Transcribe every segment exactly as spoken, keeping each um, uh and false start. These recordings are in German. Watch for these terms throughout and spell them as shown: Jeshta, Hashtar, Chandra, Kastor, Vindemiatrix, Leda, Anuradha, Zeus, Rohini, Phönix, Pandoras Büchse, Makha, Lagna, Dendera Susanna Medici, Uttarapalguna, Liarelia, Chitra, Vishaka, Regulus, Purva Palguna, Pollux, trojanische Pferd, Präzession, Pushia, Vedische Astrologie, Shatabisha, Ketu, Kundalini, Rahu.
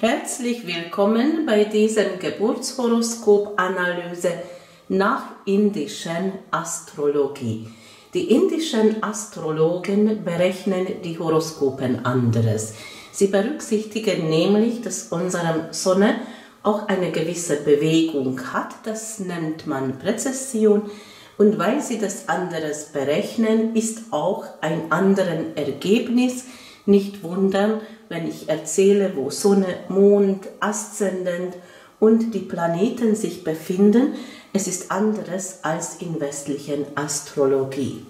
Herzlich willkommen bei diesem Geburtshoroskop-Analyse nach indischen Astrologie. Die indischen Astrologen berechnen die Horoskopen anders. Sie berücksichtigen nämlich, dass unsere Sonne auch eine gewisse Bewegung hat. Das nennt man Präzession. Und weil sie das anderes berechnen, ist auch ein anderes Ergebnis. Nicht wundern, wenn ich erzähle, wo Sonne, Mond, Aszendent und die Planeten sich befinden. Es ist anderes als in westlichen Astrologie.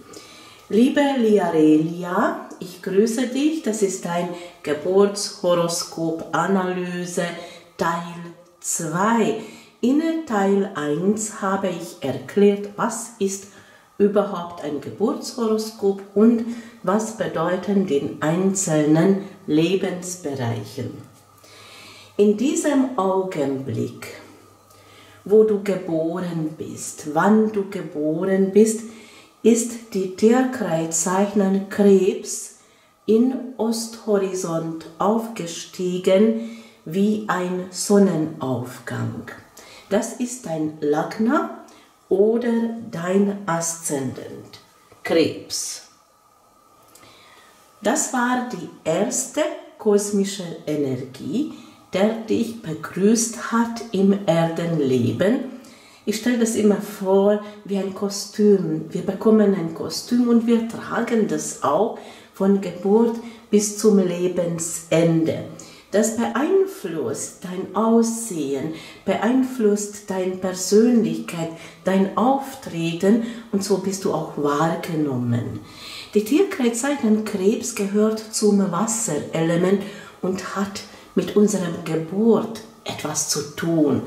Liebe Liarelia, ich grüße dich. Das ist dein Geburtshoroskop-Analyse Teil zwei. In Teil eins habe ich erklärt, was ist überhaupt ein Geburtshoroskop und was bedeuten die einzelnen Lebensbereichen. In diesem Augenblick, wo du geboren bist, wann du geboren bist, ist die Tierkreiszeichen Krebs in Osthorizont aufgestiegen wie ein Sonnenaufgang. Das ist dein Lagna oder dein Aszendent, Krebs. Das war die erste kosmische Energie, der dich begrüßt hat im Erdenleben. Ich stelle das immer vor wie ein Kostüm. Wir bekommen ein Kostüm und wir tragen das auch von Geburt bis zum Lebensende. Das beeinflusst dein Aussehen, beeinflusst deine Persönlichkeit, dein Auftreten und so bist du auch wahrgenommen. Die Tierkreiszeichen Krebs gehört zum Wasserelement und hat mit unserer Geburt etwas zu tun.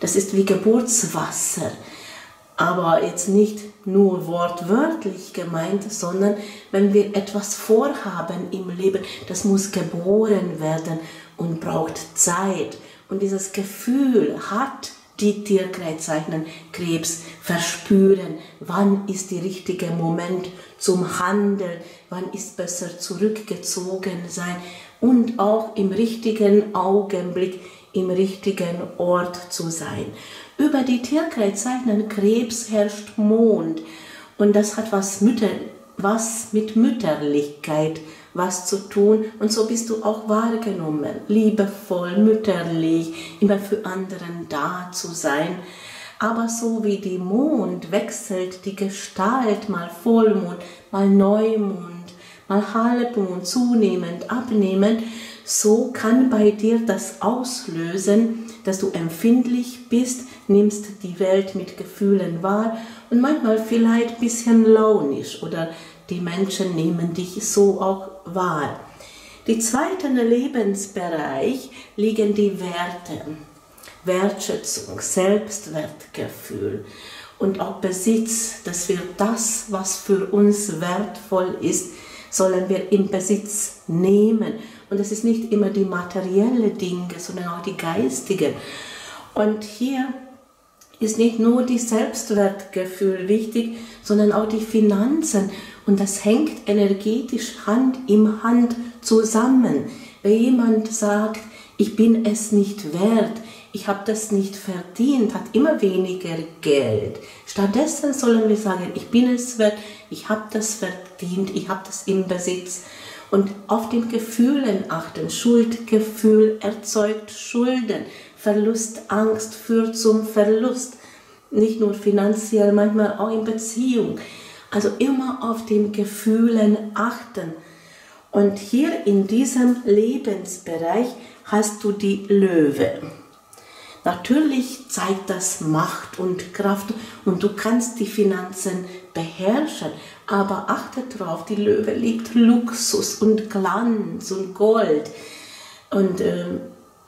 Das ist wie Geburtswasser, aber jetzt nicht nur wortwörtlich gemeint, sondern wenn wir etwas vorhaben im Leben, das muss geboren werden und braucht Zeit. Und dieses Gefühl hat die Tierkreiszeichen Krebs, verspüren, wann ist der richtige Moment zum Handeln, wann ist besser zurückgezogen sein und auch im richtigen Augenblick, im richtigen Ort zu sein. Über die Tierkreiszeichen Krebs herrscht Mond und das hat was, Mütter, was mit Mütterlichkeit was zu tun und so bist du auch wahrgenommen, liebevoll, mütterlich, immer für anderen da zu sein. Aber so wie der Mond wechselt die Gestalt, mal Vollmond, mal Neumond, mal Halbmond, zunehmend, abnehmend, so kann bei dir das auslösen, dass du empfindlich bist, nimmst die Welt mit Gefühlen wahr und manchmal vielleicht ein bisschen launisch oder die Menschen nehmen dich so auch wahr. Die zweite Lebensbereich liegen die Werte, Wertschätzung, Selbstwertgefühl und auch Besitz, dass wir das, was für uns wertvoll ist, sollen wir in Besitz nehmen. Und das ist nicht immer die materielle Dinge, sondern auch die geistige. Und hier ist nicht nur das Selbstwertgefühl wichtig, sondern auch die Finanzen. Und das hängt energetisch Hand in Hand zusammen. Wenn jemand sagt, ich bin es nicht wert, ich habe das nicht verdient, hat immer weniger Geld. Stattdessen sollen wir sagen, ich bin es wert, ich habe das verdient, ich habe das im Besitz. Und auf den Gefühlen achten. Schuldgefühl erzeugt Schulden. Verlustangst führt zum Verlust. Nicht nur finanziell, manchmal auch in Beziehung. Also immer auf den Gefühlen achten. Und hier in diesem Lebensbereich hast du die Löwe. Natürlich zeigt das Macht und Kraft und du kannst die Finanzen beherrschen, aber achte darauf, die Löwe liebt Luxus und Glanz und Gold. Und äh,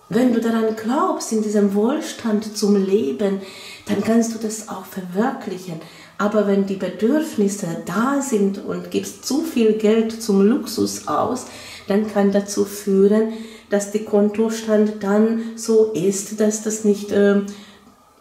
wenn du daran glaubst, in diesem Wohlstand zum Leben, dann kannst du das auch verwirklichen. Aber wenn die Bedürfnisse da sind und gibst zu viel Geld zum Luxus aus, dann kann dazu führen, dass der Kontostand dann so ist, dass das nicht, äh,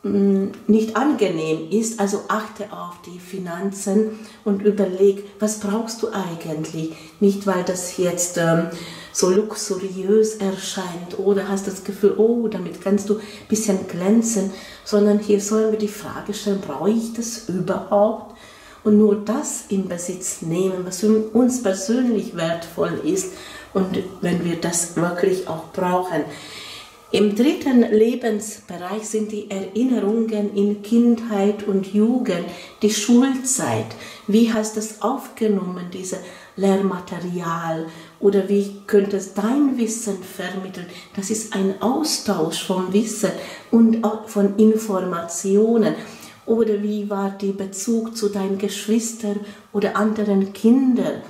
nicht angenehm ist. Also achte auf die Finanzen und überleg, was brauchst du eigentlich? Nicht, weil das jetzt äh, so luxuriös erscheint oder hast das Gefühl, oh, damit kannst du ein bisschen glänzen, sondern hier sollen wir die Frage stellen, brauche ich das überhaupt? Und nur das in Besitz nehmen, was für uns persönlich wertvoll ist und wenn wir das wirklich auch brauchen. Im dritten Lebensbereich sind die Erinnerungen in Kindheit und Jugend, die Schulzeit. Wie hast du es aufgenommen, dieses Lehrmaterial? Oder wie könnte es dein Wissen vermitteln? Das ist ein Austausch von Wissen und auch von Informationen. Oder wie war der Bezug zu deinen Geschwistern oder anderen Kindern?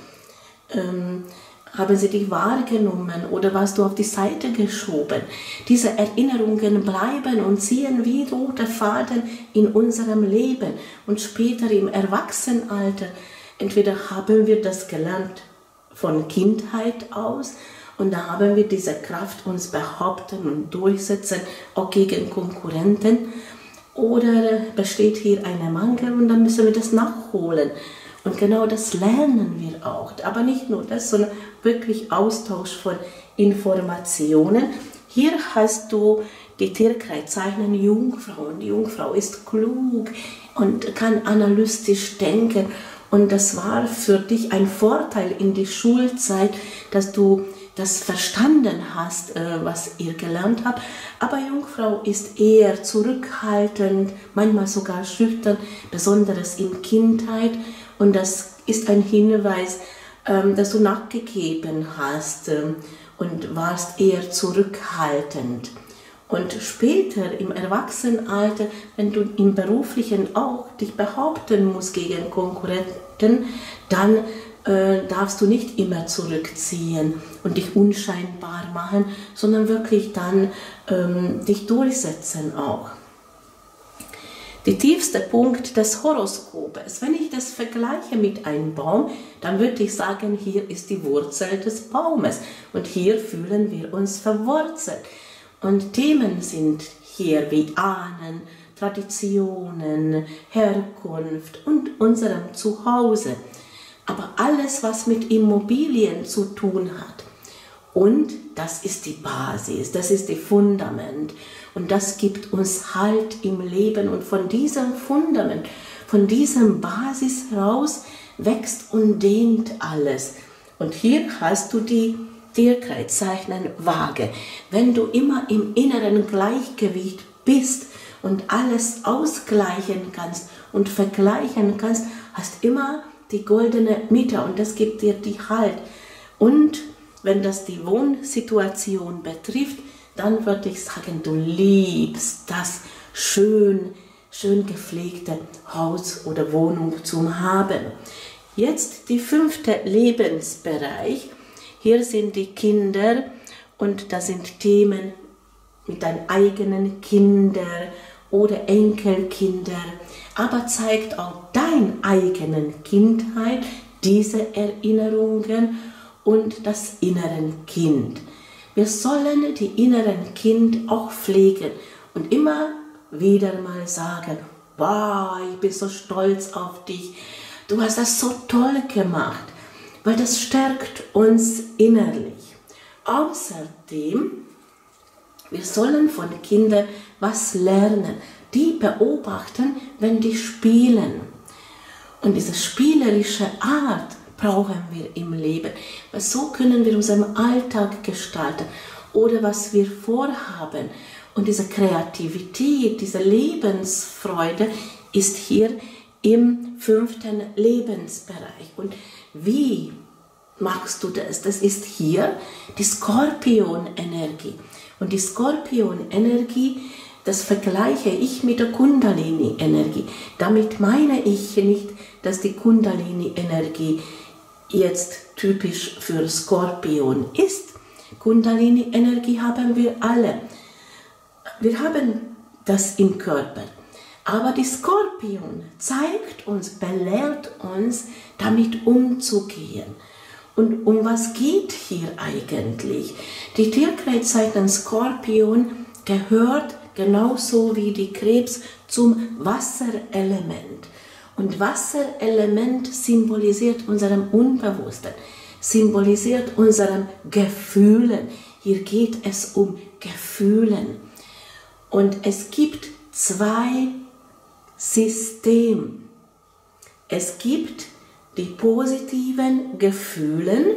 Ähm, Haben sie dich wahrgenommen oder warst du auf die Seite geschoben? Diese Erinnerungen bleiben und ziehen wie rote Faden in unserem Leben. Und später im Erwachsenenalter, entweder haben wir das gelernt von Kindheit aus und da haben wir diese Kraft, uns behaupten und durchsetzen, auch gegen Konkurrenten. Oder besteht hier ein Mangel und dann müssen wir das nachholen. Und genau das lernen wir auch, aber nicht nur das, sondern wirklich Austausch von Informationen. Hier hast du die Tierkreiszeichen Jungfrau und die Jungfrau ist klug und kann analytisch denken und das war für dich ein Vorteil in der Schulzeit, dass du das verstanden hast, was ihr gelernt habt. Aber Jungfrau ist eher zurückhaltend, manchmal sogar schüchtern, besonders in Kindheit. Und das ist ein Hinweis, dass du nachgegeben hast und warst eher zurückhaltend. Und später im Erwachsenenalter, wenn du im Beruflichen auch dich behaupten musst gegen Konkurrenten, dann äh, darfst du nicht immer zurückziehen und dich unscheinbar machen, sondern wirklich dann ähm, dich durchsetzen auch. Der tiefste Punkt des Horoskops. Wenn ich das vergleiche mit einem Baum, dann würde ich sagen, hier ist die Wurzel des Baumes und hier fühlen wir uns verwurzelt. Und Themen sind hier wie Ahnen, Traditionen, Herkunft und unserem Zuhause. Aber alles, was mit Immobilien zu tun hat. Und das ist die Basis, das ist das Fundament. Und das gibt uns Halt im Leben und von diesem Fundament, von diesem Basis raus wächst und dehnt alles. Und hier hast du die Tierkreiszeichen Waage. Wenn du immer im inneren Gleichgewicht bist und alles ausgleichen kannst und vergleichen kannst, hast immer die goldene Mitte und das gibt dir die Halt. Und wenn das die Wohnsituation betrifft, dann würde ich sagen, du liebst das schön, schön gepflegte Haus oder Wohnung zu haben. Jetzt der fünfte Lebensbereich. Hier sind die Kinder und das sind Themen mit deinen eigenen Kindern oder Enkelkindern. Aber zeigt auch deine eigene Kindheit diese Erinnerungen und das innere Kind. Wir sollen die inneren Kind auch pflegen und immer wieder mal sagen, wow, ich bin so stolz auf dich, du hast das so toll gemacht, weil das stärkt uns innerlich. Außerdem, wir sollen von Kindern was lernen, die beobachten, wenn die spielen. Und diese spielerische Art brauchen wir im Leben, weil so können wir unseren Alltag gestalten oder was wir vorhaben. Und diese Kreativität, diese Lebensfreude ist hier im fünften Lebensbereich. Und wie machst du das? Das ist hier die Skorpion-Energie. Und die Skorpion-Energie, das vergleiche ich mit der Kundalini-Energie. Damit meine ich nicht, dass die Kundalini-Energie jetzt typisch für Skorpion ist. Kundalini-Energie haben wir alle. Wir haben das im Körper. Aber die Skorpion zeigt uns, belehrt uns, damit umzugehen. Und um was geht hier eigentlich? Die Tierkreiszeichen Skorpion gehört genauso wie die Krebs zum Wasserelement. Und Wasserelement symbolisiert unserem Unbewussten. symbolisiert unseren Gefühlen. Hier geht es um Gefühlen. Und es gibt zwei Systeme. Es gibt die positiven Gefühle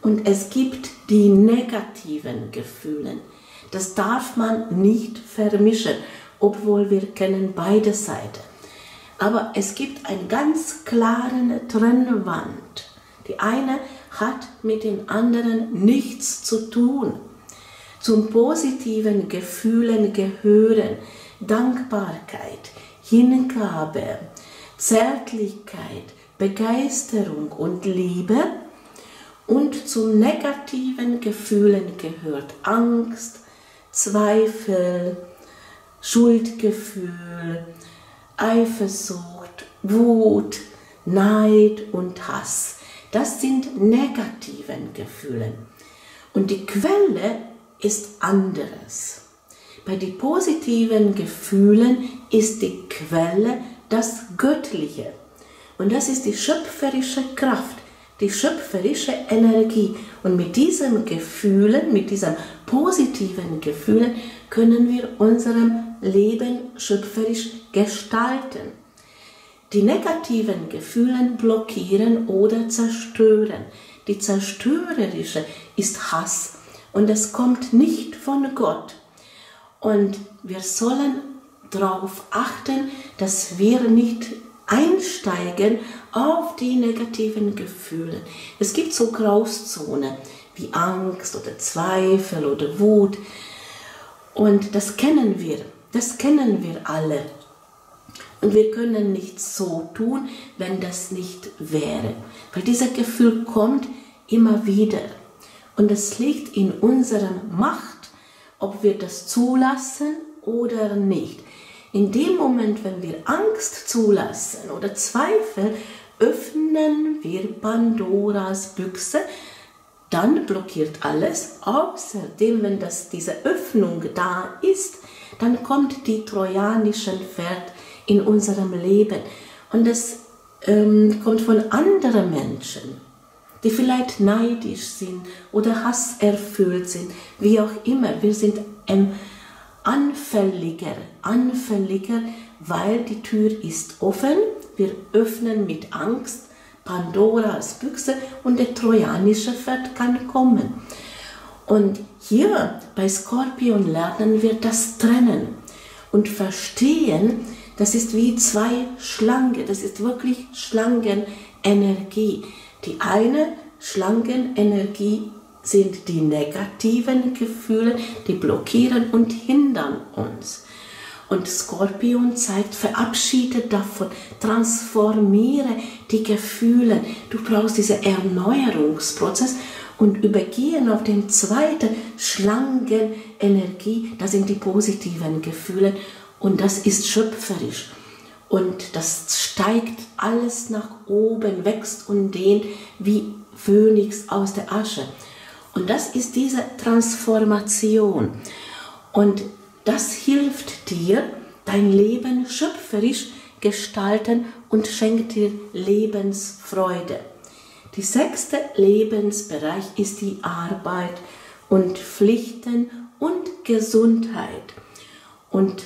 und es gibt die negativen Gefühle. Das darf man nicht vermischen, obwohl wir kennen beide Seiten. Aber es gibt eine ganz klare Trennwand. Die eine hat mit den anderen nichts zu tun. Zum positiven Gefühlen gehören Dankbarkeit, Hingabe, Zärtlichkeit, Begeisterung und Liebe. Und zum negativen Gefühlen gehört Angst, Zweifel, Schuldgefühl, Eifersucht, Wut, Neid und Hass. Das sind negative Gefühle. Und die Quelle ist anderes. Bei den positiven Gefühlen ist die Quelle das Göttliche. Und das ist die schöpferische Kraft, die schöpferische Energie. Und mit diesen Gefühlen, mit diesen positiven Gefühlen können wir unserem Leben schöpferisch gestalten. Die negativen Gefühle blockieren oder zerstören. Die zerstörerische ist Hass und das kommt nicht von Gott. Und wir sollen darauf achten, dass wir nicht einsteigen auf die negativen Gefühle. Es gibt so Grauzonen wie Angst oder Zweifel oder Wut. Und das kennen wir, das kennen wir alle. Und wir können nichts so tun, wenn das nicht wäre. Weil dieses Gefühl kommt immer wieder. Und es liegt in unserer Macht, ob wir das zulassen oder nicht. In dem Moment, wenn wir Angst zulassen oder Zweifel, öffnen wir Pandoras Büchse, dann blockiert alles. Außerdem, wenn das, diese Öffnung da ist, dann kommt die trojanische Pferd in unserem Leben. Und das ähm, kommt von anderen Menschen, die vielleicht neidisch sind oder hasserfüllt sind, wie auch immer. Wir sind ähm, anfälliger, anfälliger, weil die Tür ist offen. Wir öffnen mit Angst Pandoras Büchse und der trojanische Pferd kann kommen. Und hier bei Skorpion lernen wir das Trennen und verstehen, das ist wie zwei Schlangen, das ist wirklich Schlangenenergie. Die eine Schlangenenergie sind die negativen Gefühle, die blockieren und hindern uns. Und Skorpion zeigt, verabschiede davon, transformiere die Gefühle. Du brauchst diesen Erneuerungsprozess und übergehen auf den zweiten Schlangenenergie, das sind die positiven Gefühle. Und das ist schöpferisch und das steigt alles nach oben, wächst und dehnt wie Phönix aus der Asche. Und das ist diese Transformation und das hilft dir, dein Leben schöpferisch gestalten und schenkt dir Lebensfreude. Der sechste Lebensbereich ist die Arbeit und Pflichten und Gesundheit. Und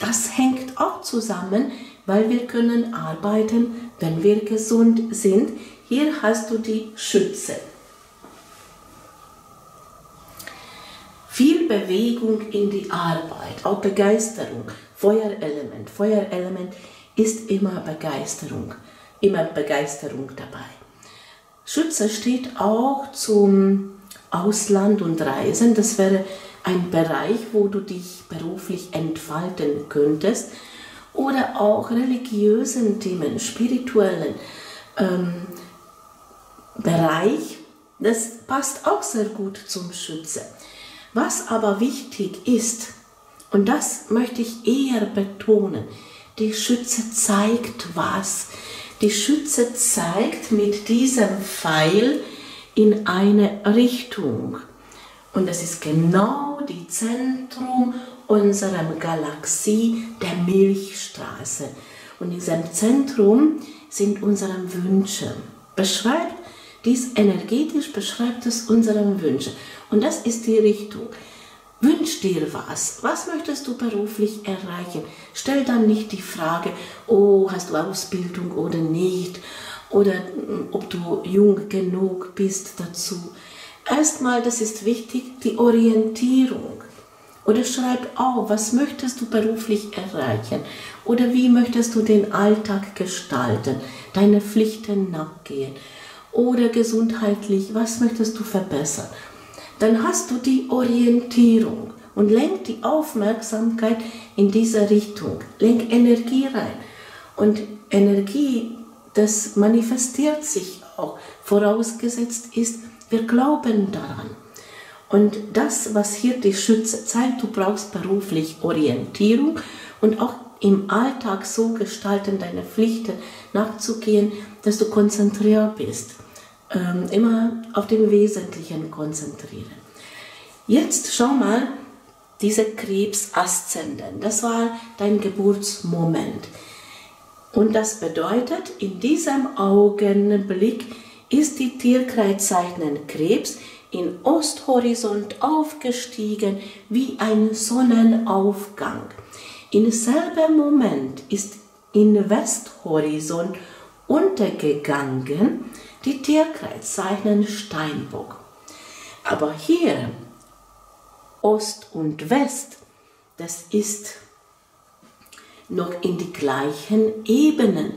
das hängt auch zusammen, weil wir können arbeiten, wenn wir gesund sind. Hier hast du die Schütze. Viel Bewegung in die Arbeit, auch Begeisterung, Feuerelement. Feuerelement ist immer Begeisterung, immer Begeisterung dabei. Schütze steht auch zum Ausland und Reisen, das wäre ein Bereich, wo du dich beruflich entfalten könntest oder auch religiösen Themen, spirituellen ähm, Bereich, das passt auch sehr gut zum Schütze. Was aber wichtig ist, und das möchte ich eher betonen, die Schütze zeigt was. Die Schütze zeigt mit diesem Pfeil in eine Richtung. Und das ist genau das Zentrum unserer Galaxie, der Milchstraße. Und in diesem Zentrum sind unsere Wünsche. Beschreibt Dies energetisch beschreibt es unseren Wünschen. Und das ist die Richtung. Wünsch dir was. Was möchtest du beruflich erreichen? Stell dann nicht die Frage, oh, hast du Ausbildung oder nicht? Oder ob du jung genug bist dazu. Erstmal, das ist wichtig, die Orientierung. Oder schreib auf, was möchtest du beruflich erreichen? Oder wie möchtest du den Alltag gestalten? Deine Pflichten nachgehen? Oder gesundheitlich, was möchtest du verbessern? Dann hast du die Orientierung und lenk die Aufmerksamkeit in diese Richtung. Lenk Energie rein. Und Energie, das manifestiert sich auch, vorausgesetzt ist, wir glauben daran. Und das, was hier die Schütze zeigt, du brauchst beruflich Orientierung und auch im Alltag so gestalten, deine Pflichten nachzugehen, dass du konzentriert bist. Ähm, immer auf dem Wesentlichen konzentrieren. Jetzt schau mal, diese Krebs-Aszendent, das war dein Geburtsmoment. Und das bedeutet, in diesem Augenblick ist die Tierkreiszeichen Krebs in Osthorizont aufgestiegen wie ein Sonnenaufgang. Im selben Moment ist in Westhorizont untergegangen die Tierkreiszeichen Steinbock. Aber hier, Ost und West, das ist noch in die gleichen Ebenen,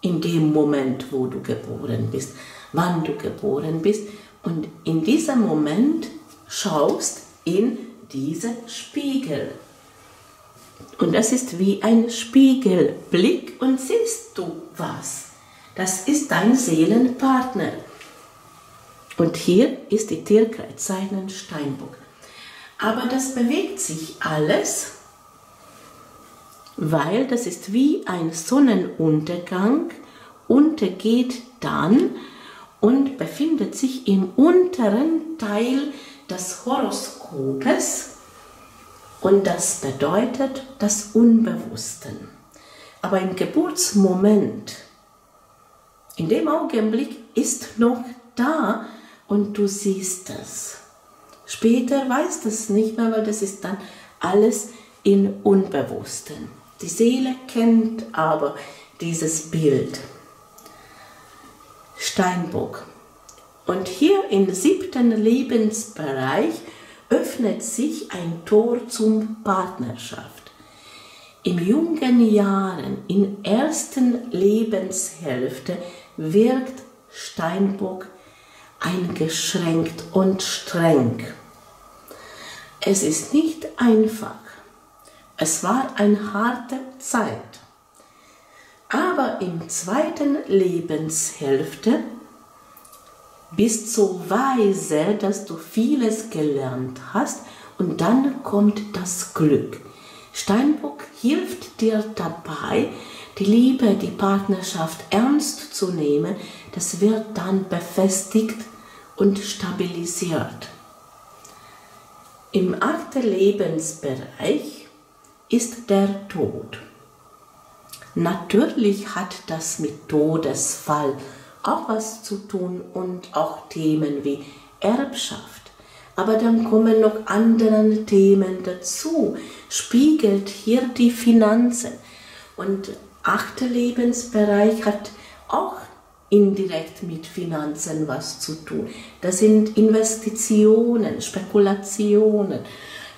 in dem Moment, wo du geboren bist, wann du geboren bist. Und in diesem Moment schaust in diesen Spiegel. Und das ist wie ein Spiegelblick und siehst du was. Das ist dein Seelenpartner. Und hier ist die Tierkreiszeichen Steinbock. Aber das bewegt sich alles, weil das ist wie ein Sonnenuntergang, untergeht dann und befindet sich im unteren Teil des Horoskopes. Und das bedeutet das Unbewusste. Aber im Geburtsmoment, in dem Augenblick ist noch da und du siehst es. Später weißt du es nicht mehr, weil das ist dann alles im Unbewussten. Die Seele kennt aber dieses Bild. Steinbock. Und hier im siebten Lebensbereich öffnet sich ein Tor zum Partnerschaft. In jungen Jahren, in der ersten Lebenshälfte, wirkt Steinbock eingeschränkt und streng. Es ist nicht einfach. Es war eine harte Zeit. Aber im zweiten Lebenshälfte bist so weise, dass du vieles gelernt hast und dann kommt das Glück. Steinbock hilft dir dabei, die Liebe, die Partnerschaft ernst zu nehmen. Das wird dann befestigt und stabilisiert. Im achten Lebensbereich ist der Tod. Natürlich hat das mit Todesfall auch was zu tun und auch Themen wie Erbschaft. Aber dann kommen noch andere Themen dazu, spiegelt hier die Finanzen. Und achter Lebensbereich hat auch indirekt mit Finanzen was zu tun. Das sind Investitionen, Spekulationen,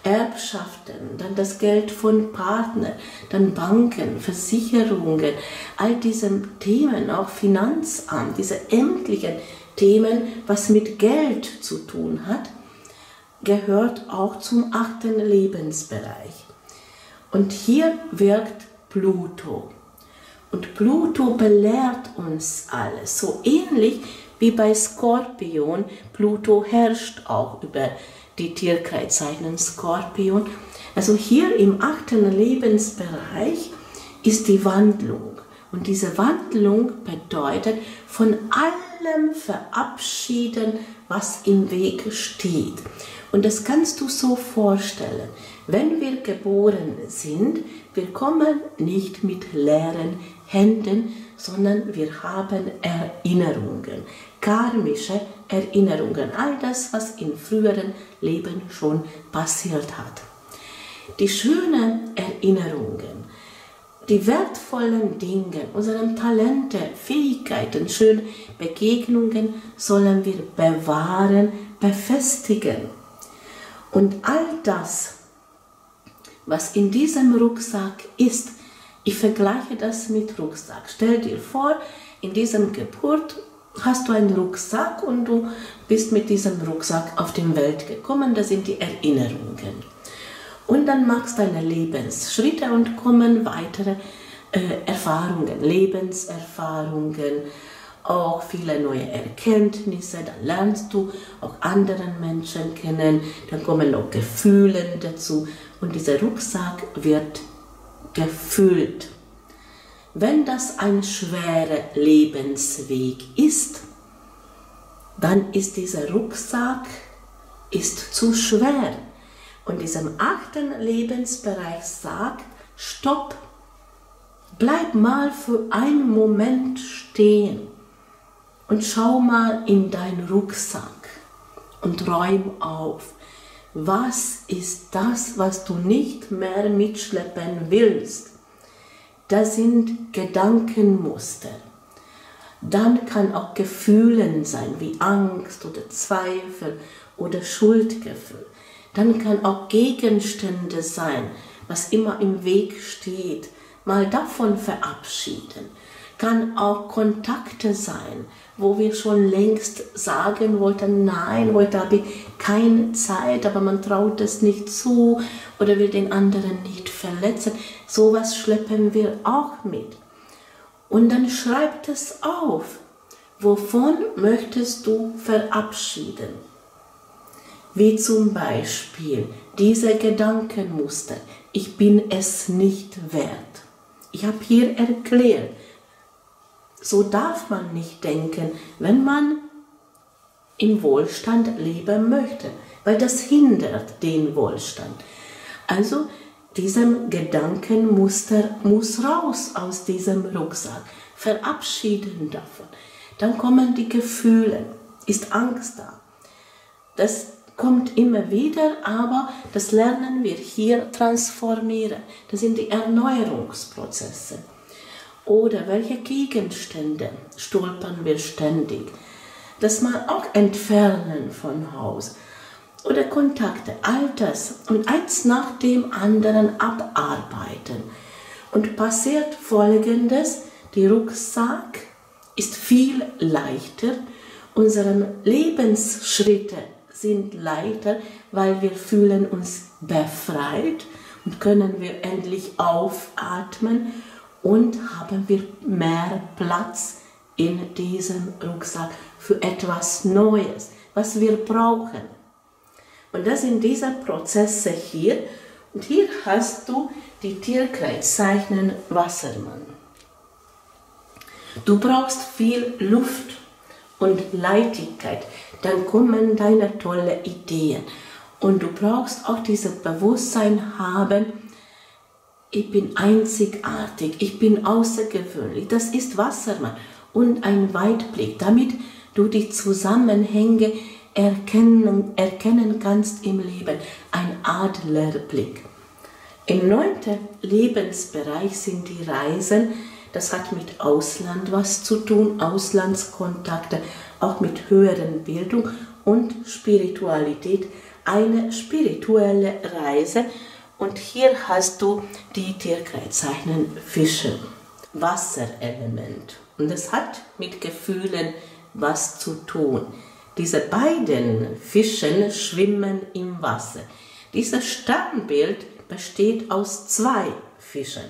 Erbschaften, dann das Geld von Partnern, dann Banken, Versicherungen, all diese Themen, auch Finanzamt, diese ämtlichen Themen, was mit Geld zu tun hat, gehört auch zum achten Lebensbereich. Und hier wirkt Pluto. Und Pluto belehrt uns alles, so ähnlich wie bei Skorpion. Pluto herrscht auch über die Tierkreiszeichen Skorpion. Also hier im achten Lebensbereich ist die Wandlung. Und diese Wandlung bedeutet, von allem verabschieden, was im Weg steht. Und das kannst du so vorstellen. Wenn wir geboren sind, wir kommen nicht mit leeren Händen, sondern wir haben Erinnerungen. karmische Erinnerungen, all das, was in früheren Leben schon passiert hat. Die schönen Erinnerungen, die wertvollen Dinge, unsere Talente, Fähigkeiten, schöne Begegnungen sollen wir bewahren, befestigen. Und all das, was in diesem Rucksack ist, ich vergleiche das mit Rucksack. Stell dir vor, in diesem Geburt hast du einen Rucksack und du bist mit diesem Rucksack auf die Welt gekommen. Das sind die Erinnerungen. Und dann machst du deine Lebensschritte und kommen weitere äh, Erfahrungen, Lebenserfahrungen, auch viele neue Erkenntnisse. Dann lernst du auch andere Menschen kennen, dann kommen auch Gefühle dazu und dieser Rucksack wird gefüllt. Wenn das ein schwerer Lebensweg ist, dann ist dieser Rucksack ist zu schwer. Und diesem achten Lebensbereich sagt, stopp, bleib mal für einen Moment stehen und schau mal in deinen Rucksack und räum auf. Was ist das, was du nicht mehr mitschleppen willst? Das sind Gedankenmuster. Dann kann auch Gefühle sein, wie Angst oder Zweifel oder Schuldgefühl. Dann kann auch Gegenstände sein, was immer im Weg steht, mal davon verabschieden. Kann auch Kontakte sein, wo wir schon längst sagen wollten, nein, heute habe ich keine Zeit, aber man traut es nicht zu oder will den anderen nicht verletzen. Sowas schleppen wir auch mit. Und dann schreibt es auf, wovon möchtest du verabschieden? Wie zum Beispiel diese Gedankenmuster, ich bin es nicht wert. Ich habe hier erklärt, so darf man nicht denken, wenn man im Wohlstand leben möchte, weil das hindert den Wohlstand. Also diesem Gedankenmuster muss raus aus diesem Rucksack, verabschieden davon. Dann kommen die Gefühle, ist Angst da. Das kommt immer wieder, aber das lernen wir hier transformieren. Das sind die Erneuerungsprozesse. Oder welche Gegenstände stolpern wir ständig? Das mal auch entfernen von Haus. Oder Kontakte, all das und eins nach dem anderen abarbeiten. Und passiert Folgendes, der Rucksack ist viel leichter, unsere Lebensschritte sind leichter, weil wir fühlen uns befreit und können wir endlich aufatmen und haben wir mehr Platz in diesem Rucksack für etwas Neues, was wir brauchen. Und das sind diese Prozesse hier. Und hier hast du die Tierkreiszeichen Wassermann. Du brauchst viel Luft und Leichtigkeit, dann kommen deine tollen Ideen. Und du brauchst auch dieses Bewusstsein haben, ich bin einzigartig, ich bin außergewöhnlich. Das ist Wassermann und ein Weitblick, damit du die Zusammenhänge erkennen, erkennen kannst im Leben. Ein Adlerblick. Im neunten Lebensbereich sind die Reisen. Das hat mit Ausland was zu tun, Auslandskontakte, auch mit höheren Bildung und Spiritualität, eine spirituelle Reise. Und hier hast du die Tierkreiszeichen Fische, Wasserelement. Und das hat mit Gefühlen was zu tun. Diese beiden Fischen schwimmen im Wasser. Dieses Sternbild besteht aus zwei Fischen.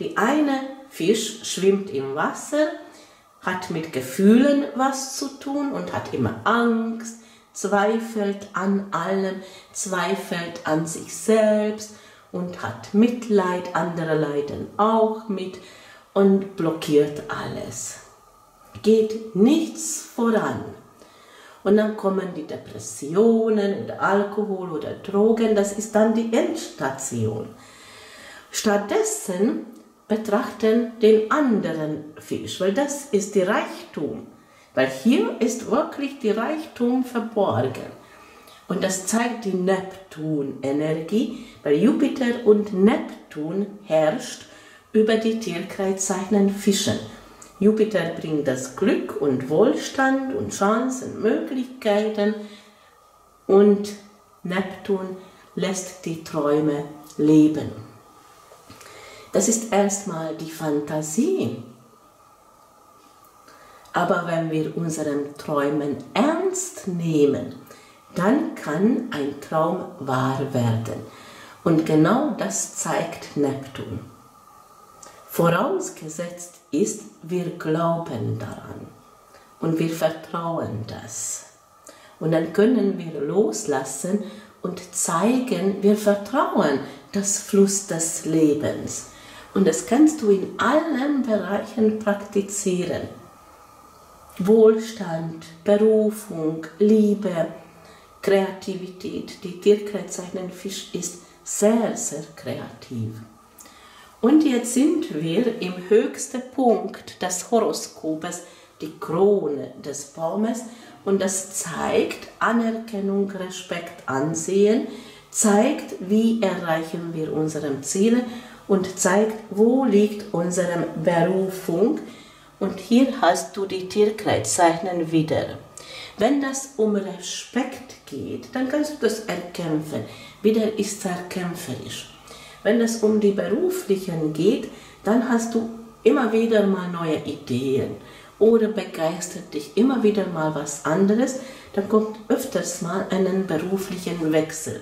Die eine Fisch schwimmt im Wasser, hat mit Gefühlen was zu tun und hat immer Angst, zweifelt an allem, zweifelt an sich selbst und hat Mitleid, andere leiden auch mit und blockiert alles. Geht nichts voran. Und dann kommen die Depressionen oder Alkohol oder Drogen, das ist dann die Endstation. Stattdessen betrachten den anderen Fisch, weil das ist die Reichtum, Weil hier ist wirklich der Reichtum verborgen. Und das zeigt die Neptun-Energie, weil Jupiter und Neptun herrscht über die Tierkreiszeichen Fischen. Jupiter bringt das Glück und Wohlstand und Chancen, Möglichkeiten, und Neptun lässt die Träume leben. Das ist erstmal die Fantasie. Aber wenn wir unseren Träumen ernst nehmen, dann kann ein Traum wahr werden. Und genau das zeigt Neptun. Vorausgesetzt ist, wir glauben daran und wir vertrauen das. Und dann können wir loslassen und zeigen, wir vertrauen das Fluss des Lebens. Und das kannst du in allen Bereichen praktizieren. Wohlstand, Berufung, Liebe, Kreativität. Die Tierkreiszeichen Fisch ist sehr, sehr kreativ. Und jetzt sind wir im höchsten Punkt des Horoskops, die Krone des Baumes. Und das zeigt Anerkennung, Respekt, Ansehen, zeigt, wie erreichen wir unsere Ziele und zeigt, wo liegt unsere Berufung. Und hier hast du die Tierkreiszeichen wieder. Wenn das um Respekt geht, dann kannst du das erkämpfen. Wieder ist er kämpferisch. Wenn es um die Beruflichen geht, dann hast du immer wieder mal neue Ideen. Oder begeistert dich immer wieder mal was anderes, dann kommt öfters mal einen beruflichen Wechsel.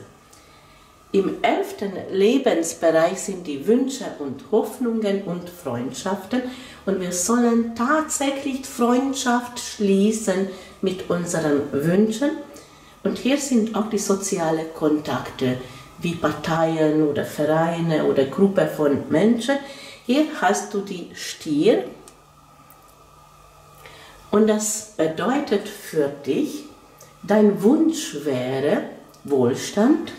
Im elften Lebensbereich sind die Wünsche und Hoffnungen und Freundschaften und wir sollen tatsächlich Freundschaft schließen mit unseren Wünschen. Und hier sind auch die sozialen Kontakte, wie Parteien oder Vereine oder Gruppe von Menschen. Hier hast du die Stier. Und das bedeutet für dich, dein Wunsch wäre Wohlstand.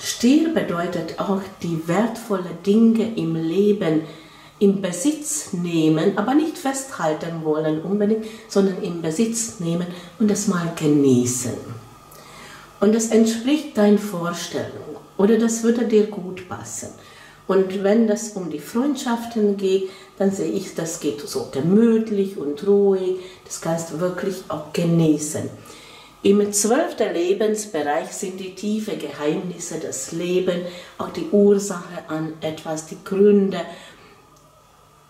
Stier bedeutet auch die wertvollen Dinge im Leben in Besitz nehmen, aber nicht festhalten wollen unbedingt, sondern in Besitz nehmen und es mal genießen. Und das entspricht deinen Vorstellungen oder das würde dir gut passen. Und wenn das um die Freundschaften geht, dann sehe ich, das geht so gemütlich und ruhig. Das kannst du wirklich auch genießen. Im zwölften Lebensbereich sind die tiefen Geheimnisse des Lebens, auch die Ursache an etwas, die Gründe.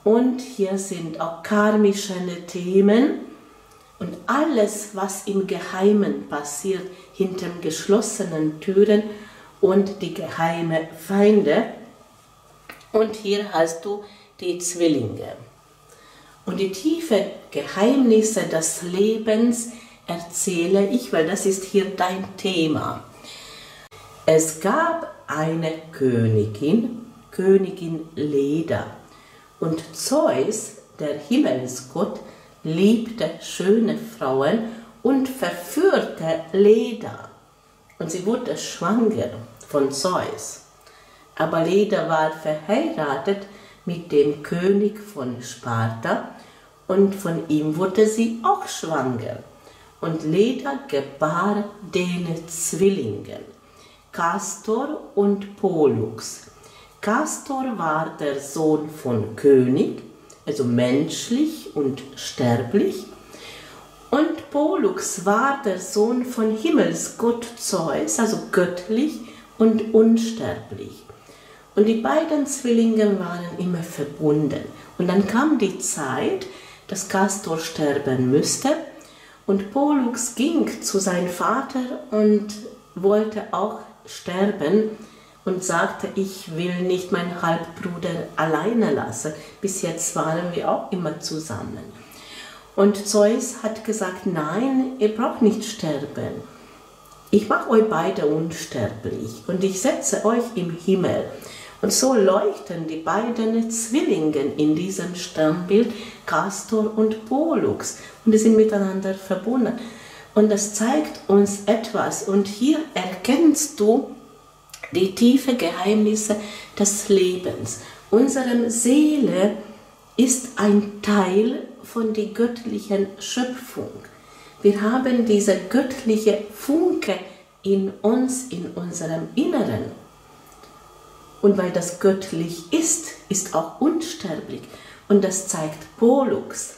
Und hier sind auch karmische Themen. Und alles, was im Geheimen passiert, hinter geschlossenen Türen und die geheimen Feinde. Und hier hast du die Zwillinge. Und die tiefen Geheimnisse des Lebens erzähle ich, weil das ist hier dein Thema. Es gab eine Königin, Königin Leda. Und Zeus, der Himmelsgott, liebte schöne Frauen und verführte Leda. Und sie wurde schwanger von Zeus. Aber Leda war verheiratet mit dem König von Sparta und von ihm wurde sie auch schwanger. Und Leda gebar den Zwillingen, Kastor und Pollux. Kastor war der Sohn von König, also menschlich und sterblich. Und Pollux war der Sohn von Himmelsgott Zeus, also göttlich und unsterblich. Und die beiden Zwillinge waren immer verbunden. Und dann kam die Zeit, dass Kastor sterben müsste. Und Pollux ging zu seinem Vater und wollte auch sterben und sagte, ich will nicht meinen Halbbruder alleine lassen. Bis jetzt waren wir auch immer zusammen. Und Zeus hat gesagt, nein, ihr braucht nicht sterben. Ich mache euch beide unsterblich und ich setze euch im Himmel. Und so leuchten die beiden Zwillinge in diesem Sternbild, Kastor und Pollux. Und die sind miteinander verbunden. Und das zeigt uns etwas. Und hier erkennst du die tiefen Geheimnisse des Lebens. Unsere Seele ist ein Teil von der göttlichen Schöpfung. Wir haben diese göttliche Funke in uns, in unserem Inneren. Und weil das göttlich ist, ist auch unsterblich. Und das zeigt Pollux.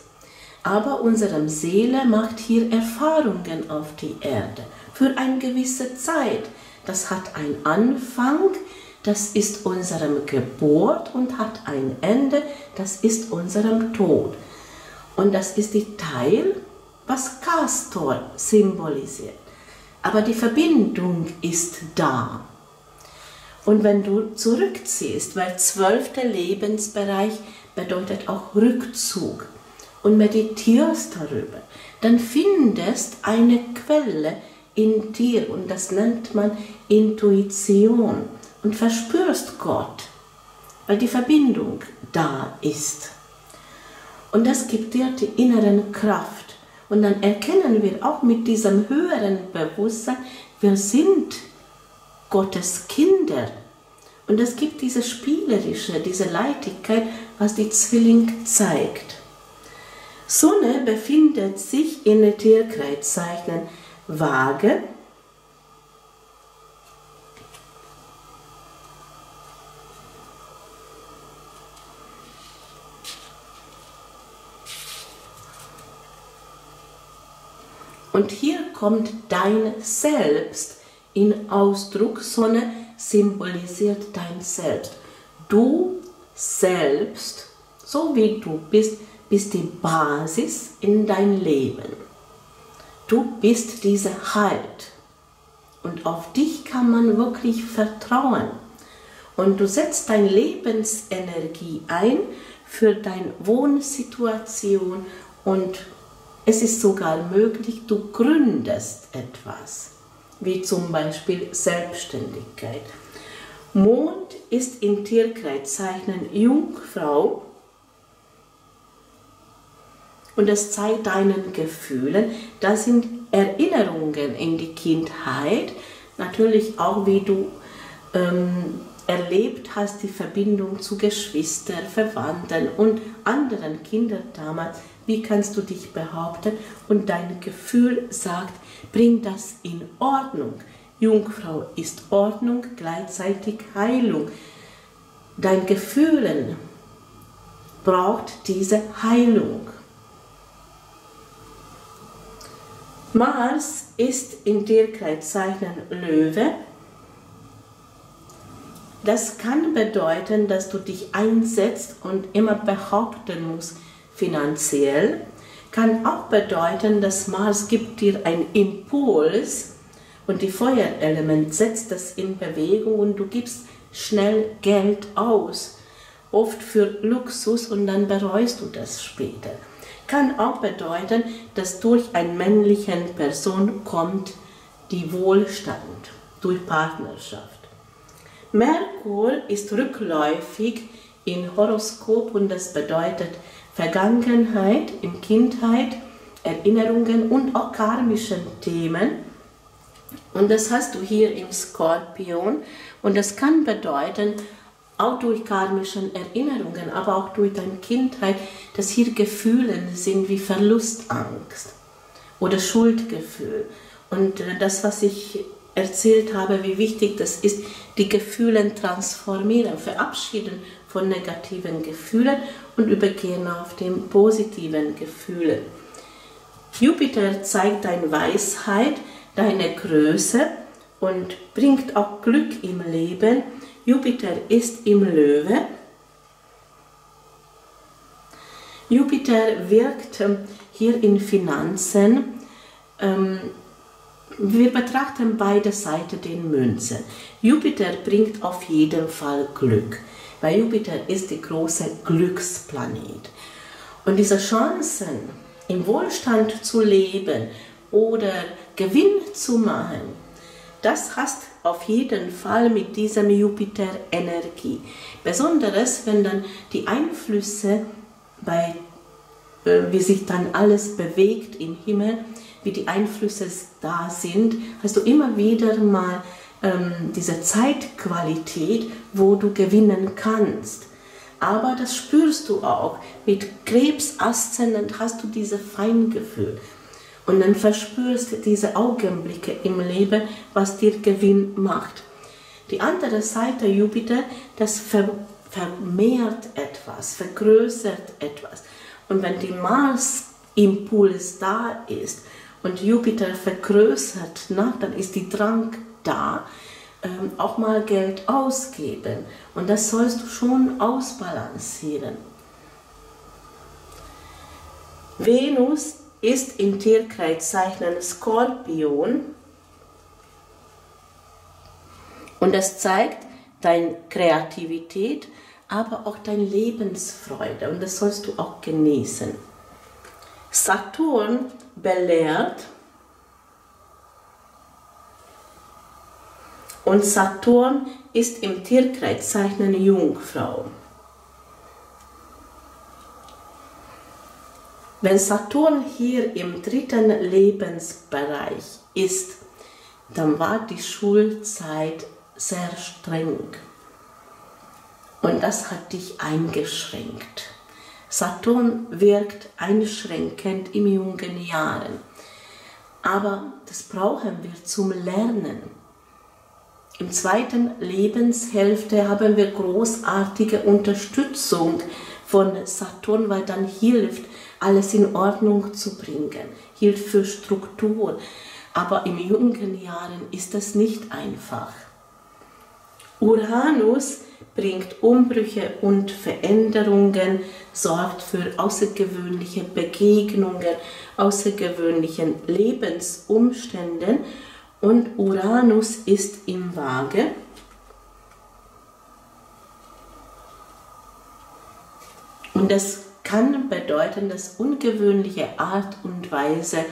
Aber unsere Seele macht hier Erfahrungen auf die Erde für eine gewisse Zeit. Das hat einen Anfang, das ist unsere Geburt, und hat ein Ende, das ist unserem Tod. Und das ist der Teil, was Kastor symbolisiert. Aber die Verbindung ist da. Und wenn du zurückziehst, weil zwölfter Lebensbereich bedeutet auch Rückzug, und meditierst darüber, dann findest eine Quelle in dir, und das nennt man Intuition, und verspürst Gott, weil die Verbindung da ist. Und das gibt dir die inneren Kraft, und dann erkennen wir auch mit diesem höheren Bewusstsein, wir sind Gottes Kinder, und es gibt diese spielerische, diese Leichtigkeit, was die Zwilling zeigt. Sonne befindet sich in den Tierkreiszeichen Waage, und hier kommt dein Selbst in Ausdruck. Sonne symbolisiert dein Selbst. Du selbst, so wie du bist, bist die Basis in dein Leben. Du bist dieser Halt. Und auf dich kann man wirklich vertrauen. Und du setzt deine Lebensenergie ein für deine Wohnsituation, und es ist sogar möglich, du gründest etwas, wie zum Beispiel Selbstständigkeit. Mond ist im Tierkreiszeichen Jungfrau. Und es zeigt deinen Gefühlen, das sind Erinnerungen in die Kindheit, natürlich auch wie du ähm, erlebt hast, die Verbindung zu Geschwistern, Verwandten und anderen Kindern damals. Wie kannst du dich behaupten? Und dein Gefühl sagt, bring das in Ordnung. Jungfrau ist Ordnung, gleichzeitig Heilung. Dein Gefühl braucht diese Heilung. Mars ist im Tierkreiszeichen Löwe. Das kann bedeuten, dass du dich einsetzt und immer behaupten musst, finanziell. Kann auch bedeuten, dass Mars gibt dir einen Impuls, und die Feuerelement setzt das in Bewegung, und du gibst schnell Geld aus, oft für Luxus, und dann bereust du das später. Kann auch bedeuten, dass durch einen männlichen Person kommt die Wohlstand, durch Partnerschaft. Merkur ist rückläufig im Horoskop, und das bedeutet Vergangenheit, in Kindheit, Erinnerungen und auch karmischen Themen. Und das hast du hier im Skorpion, und das kann bedeuten, auch durch karmische Erinnerungen, aber auch durch deine Kindheit, dass hier Gefühle sind wie Verlustangst oder Schuldgefühl. Und das, was ich erzählt habe, wie wichtig das ist, die Gefühle transformieren, verabschieden von negativen Gefühlen und übergehen auf die positiven Gefühle. Jupiter zeigt deine Weisheit, deine Größe und bringt auch Glück im Leben. Jupiter ist im Löwe. Jupiter wirkt hier in Finanzen. Wir betrachten beide Seiten der Münze. Jupiter bringt auf jeden Fall Glück, weil Jupiter ist der große Glücksplanet. Und diese Chancen, im Wohlstand zu leben oder Gewinn zu machen, das hast auf jeden Fall mit diesem Jupiter-Energie. Besonderes, wenn dann die Einflüsse, bei, äh, wie sich dann alles bewegt im Himmel, wie die Einflüsse da sind, hast du immer wieder mal ähm, diese Zeitqualität, wo du gewinnen kannst. aber das spürst du auch. Mit Krebs-Aszendent hast du dieses Feingefühl. Und dann verspürst du diese Augenblicke im Leben, was dir Gewinn macht. Die andere Seite Jupiter, das vermehrt etwas, vergrößert etwas. Und wenn der Mars-Impuls da ist und Jupiter vergrößert, na, dann ist die Drang da, ähm, auch mal Geld ausgeben. Und das sollst du schon ausbalancieren. Venus ist im Tierkreiszeichen Skorpion. Und das zeigt deine Kreativität, aber auch deine Lebensfreude. Und das sollst du auch genießen. Saturn belehrt. Und Saturn ist im Tierkreiszeichen Jungfrau. Wenn Saturn hier im dritten Lebensbereich ist, dann war die Schulzeit sehr streng. Und das hat dich eingeschränkt. Saturn wirkt einschränkend in jungen Jahren. Aber das brauchen wir zum Lernen. Im zweiten Lebenshälfte haben wir großartige Unterstützung von Saturn, weil dann hilft, alles in Ordnung zu bringen, hilft für Struktur. Aber in jungen Jahren ist das nicht einfach. Uranus bringt Umbrüche und Veränderungen, sorgt für außergewöhnliche Begegnungen, außergewöhnlichen Lebensumständen. Und Uranus ist im Waage. Und das kann bedeuten, dass ungewöhnliche Art und Weise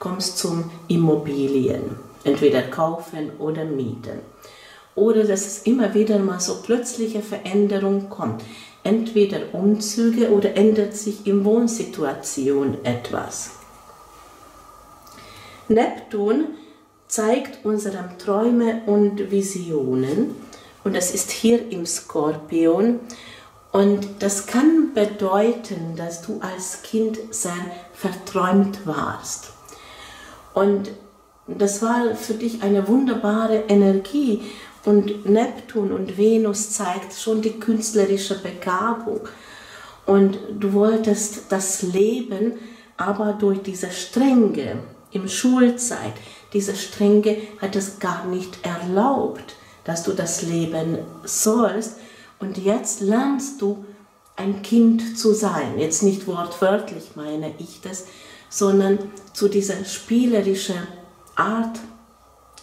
kommst zum Immobilien, entweder kaufen oder mieten. Oder dass es immer wieder mal so plötzliche Veränderung kommt, entweder Umzüge oder ändert sich in Wohnsituation etwas. Neptun zeigt unsere Träume und Visionen und das ist hier im Skorpion. Und das kann bedeuten, dass du als Kind sehr verträumt warst. Und das war für dich eine wunderbare Energie. Und Neptun und Venus zeigt schon die künstlerische Begabung. Und du wolltest das Leben, aber durch diese Strenge in Schulzeit, diese Strenge hat es gar nicht erlaubt, dass du das Leben sollst. Und jetzt lernst du, ein Kind zu sein. Jetzt nicht wortwörtlich meine ich das, sondern zu dieser spielerischen Art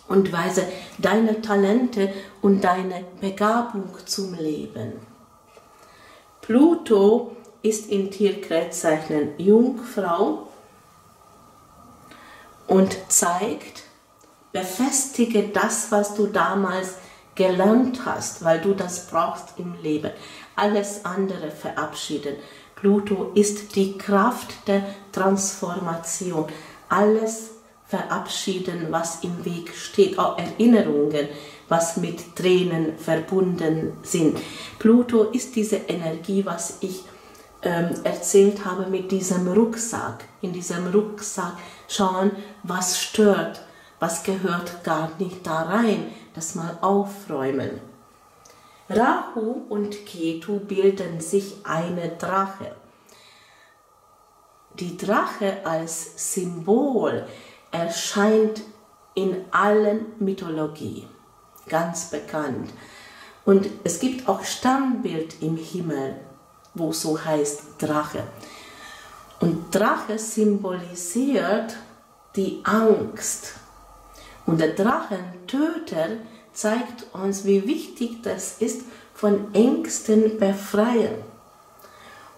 und Weise, deine Talente und deine Begabung zum Leben. Pluto ist im Tierkreiszeichen Jungfrau und zeigt, befestige das, was du damals gelernt hast, weil du das brauchst im Leben. Alles andere verabschieden. Pluto ist die Kraft der Transformation. Alles verabschieden, was im Weg steht. Auch Erinnerungen, was mit Tränen verbunden sind. Pluto ist diese Energie, was ich ähm, erzählt habe mit diesem Rucksack. In diesem Rucksack schauen, was stört, was gehört gar nicht da rein. Das mal aufräumen. Rahu und Ketu bilden sich eine Drache. Die Drache als Symbol erscheint in allen Mythologien, ganz bekannt. Und es gibt auch Sternbild im Himmel, wo so heißt Drache. Und Drache symbolisiert die Angst. Und der Drachentöter zeigt uns, wie wichtig das ist, von Ängsten befreien.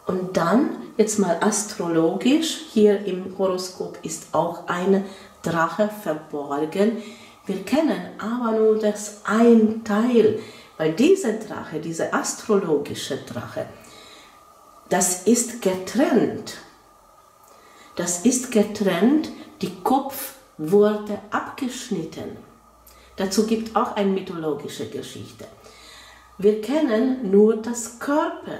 Und dann, jetzt mal astrologisch, hier im Horoskop ist auch eine Drache verborgen. Wir kennen aber nur das ein Teil, weil diese Drache, diese astrologische Drache, das ist getrennt. Das ist getrennt, die Kopf wurde abgeschnitten. Dazu gibt es auch eine mythologische Geschichte. Wir kennen nur das Körper,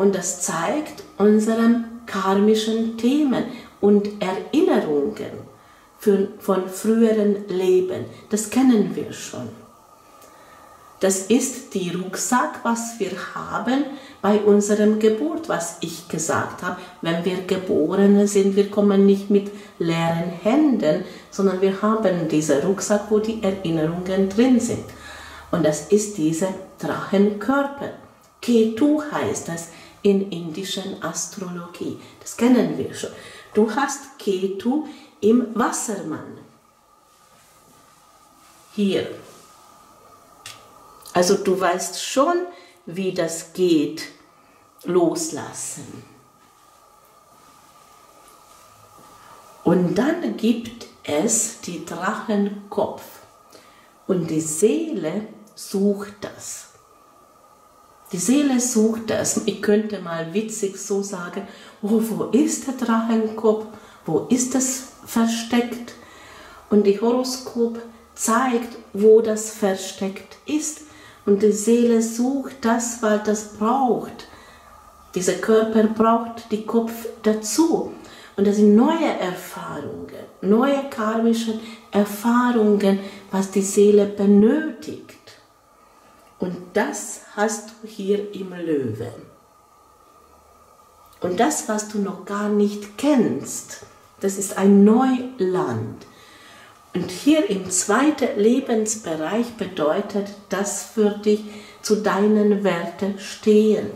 Und das zeigt unseren karmischen Themen und Erinnerungen für, von früheren Leben. Das kennen wir schon. Das ist die Rucksack, was wir haben bei unserem Geburt, was ich gesagt habe. Wenn wir geboren sind, wir kommen nicht mit leeren Händen, sondern wir haben diesen Rucksack, wo die Erinnerungen drin sind. Und das ist dieser Drachenkörper. Ketu heißt das in indischen Astrologie. Das kennen wir schon. Du hast Ketu im Wassermann. Hier. Also du weißt schon, wie das geht. Loslassen. Und dann gibt es die Drachenkopf. Und die Seele sucht das. Die Seele sucht das. Ich könnte mal witzig so sagen, oh, wo ist der Drachenkopf? Wo ist das versteckt? Und die Horoskop zeigt, wo das versteckt ist. Und die Seele sucht das, weil das braucht. Dieser Körper braucht den Kopf dazu. Und das sind neue Erfahrungen, neue karmische Erfahrungen, was die Seele benötigt. Und das hast du hier im Löwen. Und das, was du noch gar nicht kennst, das ist ein Neuland. Und hier im zweiten Lebensbereich bedeutet das für dich, zu deinen Werten stehen.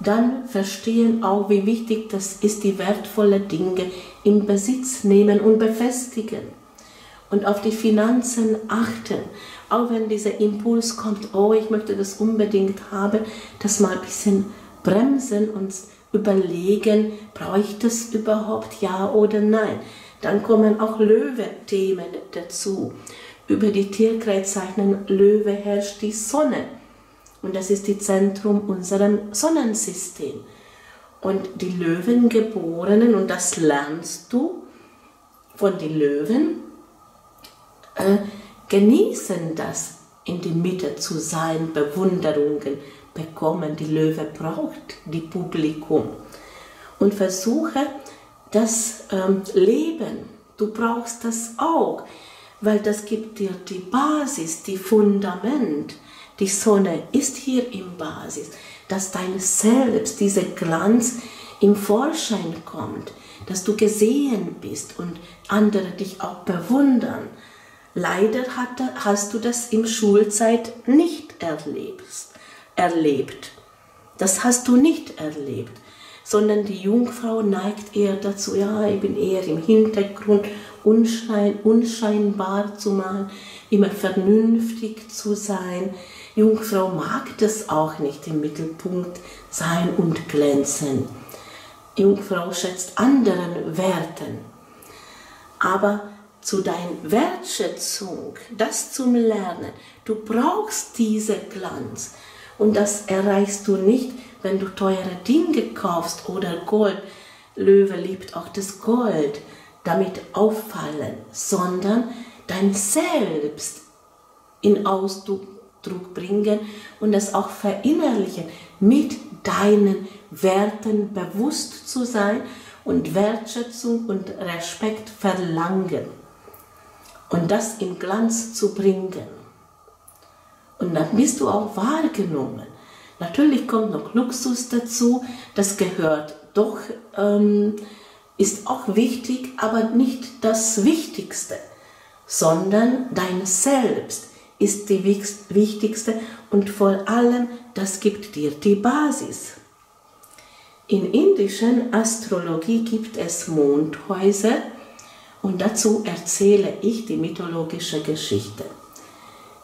Dann verstehen auch, wie wichtig das ist, die wertvollen Dinge in Besitz nehmen und befestigen. Und auf die Finanzen achten. Auch wenn dieser Impuls kommt, oh, ich möchte das unbedingt haben, das mal ein bisschen bremsen und überlegen, brauche ich das überhaupt, ja oder nein. Dann kommen auch Löwe-Themen dazu. Über die Tierkreiszeichen Löwe herrscht die Sonne. Und das ist das Zentrum unserem Sonnensystem. Und die Löwengeborenen, und das lernst du von den Löwen, äh, genießen das, in die Mitte zu sein, Bewunderungen bekommen. Die Löwe braucht die Publikum. Und versuche das ähm, Leben, du brauchst das auch, weil das gibt dir die Basis, die Fundament. Die Sonne ist hier im Basis, dass dein Selbst, dieser Glanz im Vorschein kommt, dass du gesehen bist und andere dich auch bewundern. Leider hatte, hast du das in Schulzeit nicht erlebt, erlebt. Das hast du nicht erlebt, sondern die Jungfrau neigt eher dazu, ja, ich bin eher im Hintergrund, unschein, unscheinbar zu machen, immer vernünftig zu sein. Jungfrau mag das auch nicht, im Mittelpunkt sein und glänzen. Jungfrau schätzt anderen Werten, aber zu deiner Wertschätzung, das zum Lernen. Du brauchst diesen Glanz und das erreichst du nicht, wenn du teure Dinge kaufst oder Gold. Löwe liebt auch das Gold, damit auffallen, sondern dein Selbst in Ausdruck bringen und das auch verinnerlichen, mit deinen Werten bewusst zu sein und Wertschätzung und Respekt verlangen. Und das in Glanz zu bringen. Und dann bist du auch wahrgenommen. Natürlich kommt noch Luxus dazu, das gehört doch, ähm, ist auch wichtig, aber nicht das Wichtigste, sondern dein Selbst ist die wichtigste und vor allem, das gibt dir die Basis. In indischen Astrologie gibt es Mondhäuser und dazu erzähle ich die mythologische Geschichte.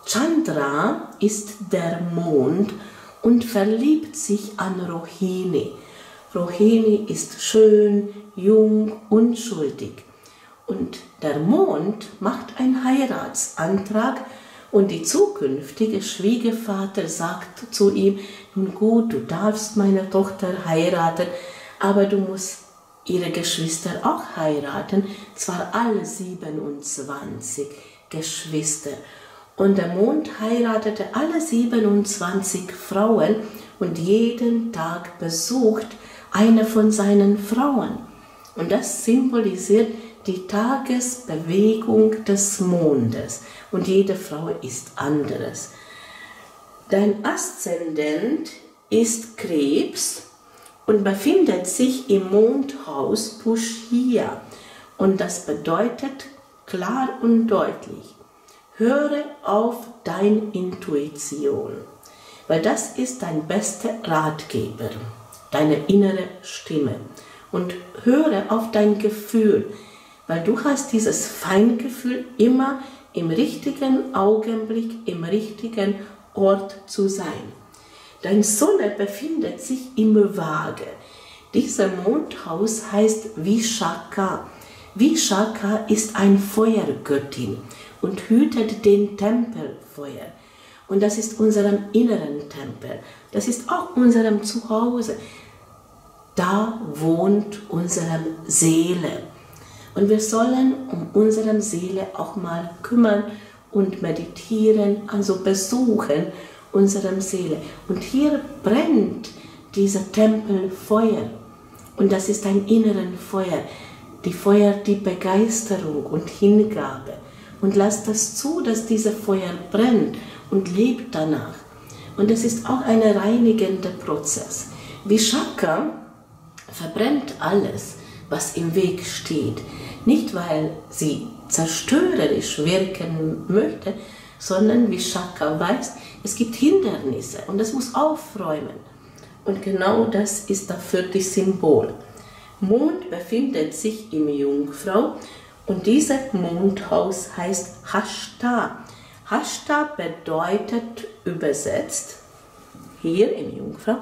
Chandra ist der Mond und verliebt sich an Rohini. Rohini ist schön, jung, unschuldig. Und der Mond macht einen Heiratsantrag und der zukünftige Schwiegervater sagt zu ihm, nun gut, du darfst meine Tochter heiraten, aber du musst ihre Geschwister auch heiraten, zwar alle siebenundzwanzig Geschwister. und der Mond heiratete alle siebenundzwanzig Frauen und jeden Tag besucht eine von seinen Frauen. Und das symbolisiert die Tagesbewegung des Mondes. Und jede Frau ist anderes. Dein Aszendent ist Krebs und befindet sich im Mondhaus Pushia. Und das bedeutet klar und deutlich, höre auf deine Intuition, weil das ist dein bester Ratgeber, deine innere Stimme. Und höre auf dein Gefühl, weil du hast dieses Feingefühl, immer im richtigen Augenblick, im richtigen Ort zu sein. Dein Sonne befindet sich im Waage. Dieser Mondhaus heißt Vishaka. Vishaka ist eine Feuergöttin und hütet den Tempelfeuer. Und das ist unserem inneren Tempel. Das ist auch unserem Zuhause. Da wohnt unsere Seele. Und wir sollen um unsere Seele auch mal kümmern und meditieren, also besuchen unsere Seele. Und hier brennt dieser Tempelfeuer. Und das ist ein inneren Feuer. Die Feuer, die Begeisterung und Hingabe. Und lass das zu, dass dieser Feuer brennt und lebt danach. Und es ist auch ein reinigender Prozess. Vishaka verbrennt alles, was im Weg steht. Nicht, weil sie zerstörerisch wirken möchte, sondern Vishaka weiß, es gibt Hindernisse und es muss aufräumen. Und genau das ist dafür das Symbol. Mond befindet sich im Jungfrau und dieses Mondhaus heißt Hashtar. Hashtar bedeutet übersetzt, hier im Jungfrau,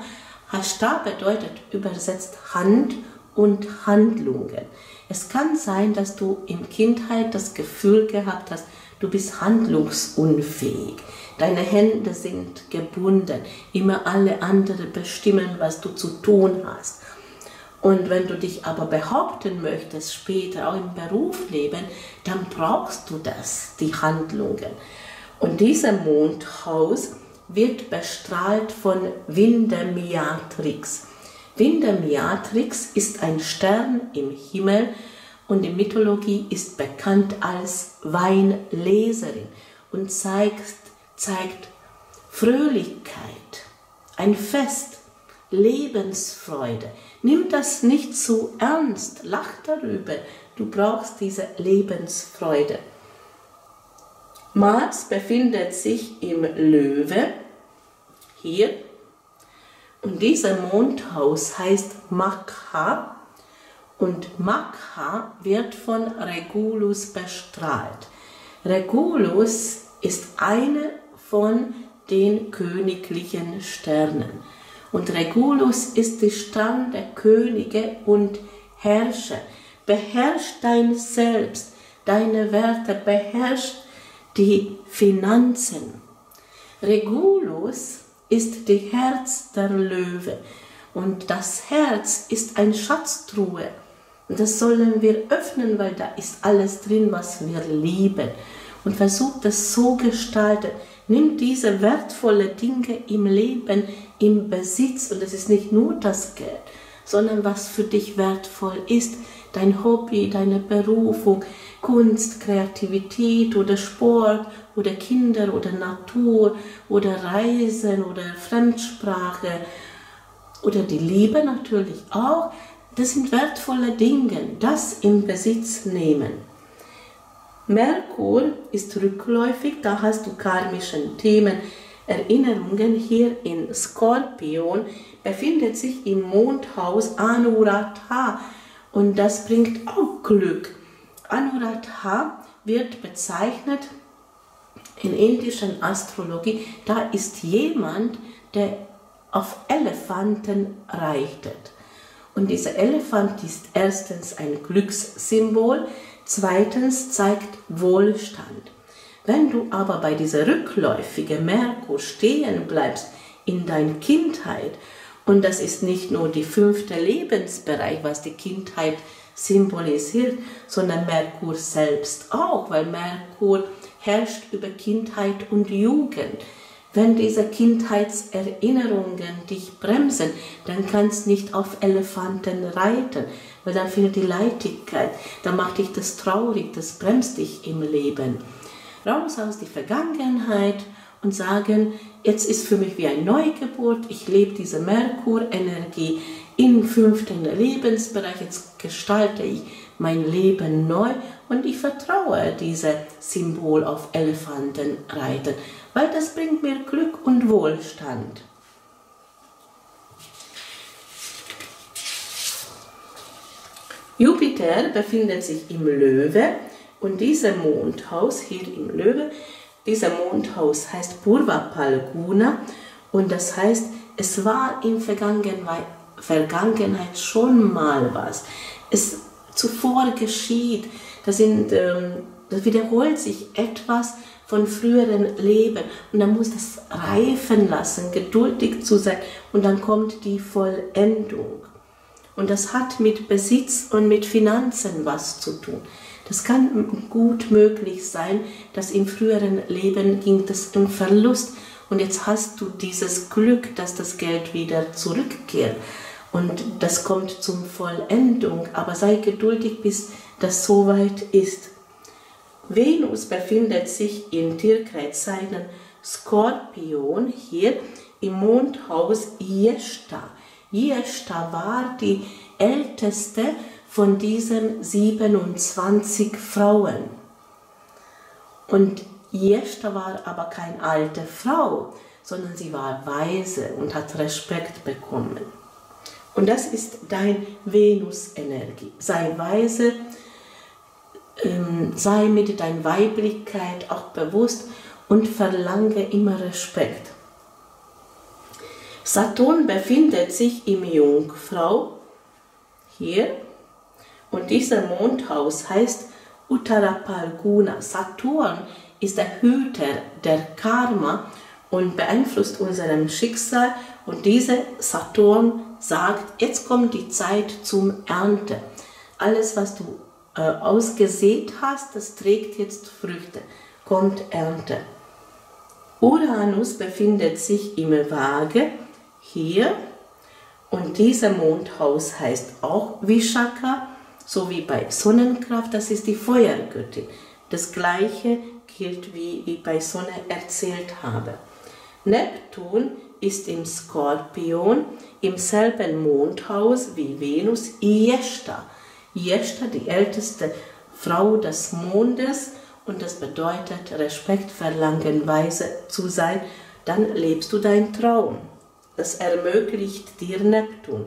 Hashtar bedeutet übersetzt Hand und Handlungen. Es kann sein, dass du in Kindheit das Gefühl gehabt hast, du bist handlungsunfähig. Deine Hände sind gebunden, immer alle anderen bestimmen, was du zu tun hast. Und wenn du dich aber behaupten möchtest, später auch im Berufsleben, dann brauchst du das, die Handlungen. Und dieser Mondhaus wird bestrahlt von Vindemiatrix. Vindemiatrix ist ein Stern im Himmel und in Mythologie ist bekannt als Weinleserin und zeigt, zeigt Fröhlichkeit, ein Fest, Lebensfreude. Nimm das nicht zu ernst, lach darüber, du brauchst diese Lebensfreude. Mars befindet sich im Löwe, hier, und dieser Mondhaus heißt Makha und Makha wird von Regulus bestrahlt. Regulus ist eine von den königlichen Sternen und Regulus ist der Stern der Könige und Herrscher. Beherrsch dein Selbst, deine Werte, beherrsch die Finanzen. Regulus ist das Herz der Löwe und das Herz ist eine Schatztruhe. Und das sollen wir öffnen, weil da ist alles drin, was wir lieben. Und versuch das so gestalten. Nimm diese wertvollen Dinge im Leben, im Besitz. Und das ist nicht nur das Geld, sondern was für dich wertvoll ist. Dein Hobby, deine Berufung, Kunst, Kreativität oder Sport oder Kinder oder Natur oder Reisen oder Fremdsprache oder die Liebe natürlich auch. Das sind wertvolle Dinge, das in Besitz nehmen. Merkur ist rückläufig, da hast du karmische Themen, Erinnerungen. Hier in Skorpion befindet sich im Mondhaus Anuradha und das bringt auch Glück. Anuradha wird bezeichnet in indischen Astrologie, da ist jemand, der auf Elefanten reitet. Und dieser Elefant ist erstens ein Glückssymbol, zweitens zeigt Wohlstand. Wenn du aber bei dieser rückläufigen Merkur stehen bleibst in deiner Kindheit, und das ist nicht nur der fünfte Lebensbereich, was die Kindheit symbolisiert, sondern Merkur selbst auch, weil Merkur herrscht über Kindheit und Jugend. Wenn diese Kindheitserinnerungen dich bremsen, dann kannst du nicht auf Elefanten reiten, weil dann findet die Leichtigkeit, dann macht dich das traurig, das bremst dich im Leben. Raus aus der Vergangenheit und sagen, jetzt ist für mich wie eine Neugeburt, ich lebe diese Merkur-Energie im fünften Lebensbereich, jetzt gestalte ich mein Leben neu und ich vertraue diesem Symbol auf Elefantenreiten, weil das bringt mir Glück und Wohlstand. Jupiter befindet sich im Löwe und dieser Mondhaus hier im Löwe, dieser Mondhaus heißt Purva Palguna und das heißt, es war in Vergangenheit, Vergangenheit schon mal was. Es zuvor geschieht, das, sind, das wiederholt sich etwas von früheren Leben und dann muss das reifen lassen, geduldig zu sein und dann kommt die Vollendung. Und das hat mit Besitz und mit Finanzen was zu tun. Das kann gut möglich sein, dass im früheren Leben ging das um Verlust und jetzt hast du dieses Glück, dass das Geld wieder zurückkehrt und das kommt zur Vollendung, aber sei geduldig, bis das soweit ist. Venus befindet sich in Tierkreiszeichen Skorpion, hier im Mondhaus Jeshta. Jeshta war die älteste von diesen siebenundzwanzig Frauen. Und Jeshta war aber keine alte Frau, sondern sie war weise und hat Respekt bekommen. Und das ist dein Venus-Energie. Sei weise, ähm, sei mit deiner Weiblichkeit auch bewusst und verlange immer Respekt. Saturn befindet sich im Jungfrau, hier, und dieser Mondhaus heißt Uttarapalguna. Saturn ist der Hüter der Karma und beeinflusst unserem Schicksal. Und dieser Saturn sagt, jetzt kommt die Zeit zum Ernte. Alles, was du äh, ausgesät hast, das trägt jetzt Früchte. Kommt Ernte. Uranus befindet sich im Waage, hier. Und dieser Mondhaus heißt auch Vishaka, so wie bei Sonnenkraft, das ist die Feuergöttin. Das gleiche gilt, wie ich bei Sonne erzählt habe. Neptun ist im Skorpion, im selben Mondhaus wie Venus, Jeshta. Jeshta, die älteste Frau des Mondes und das bedeutet Respekt, Verlangen, weise zu sein, dann lebst du deinen Traum. Das ermöglicht dir Neptun.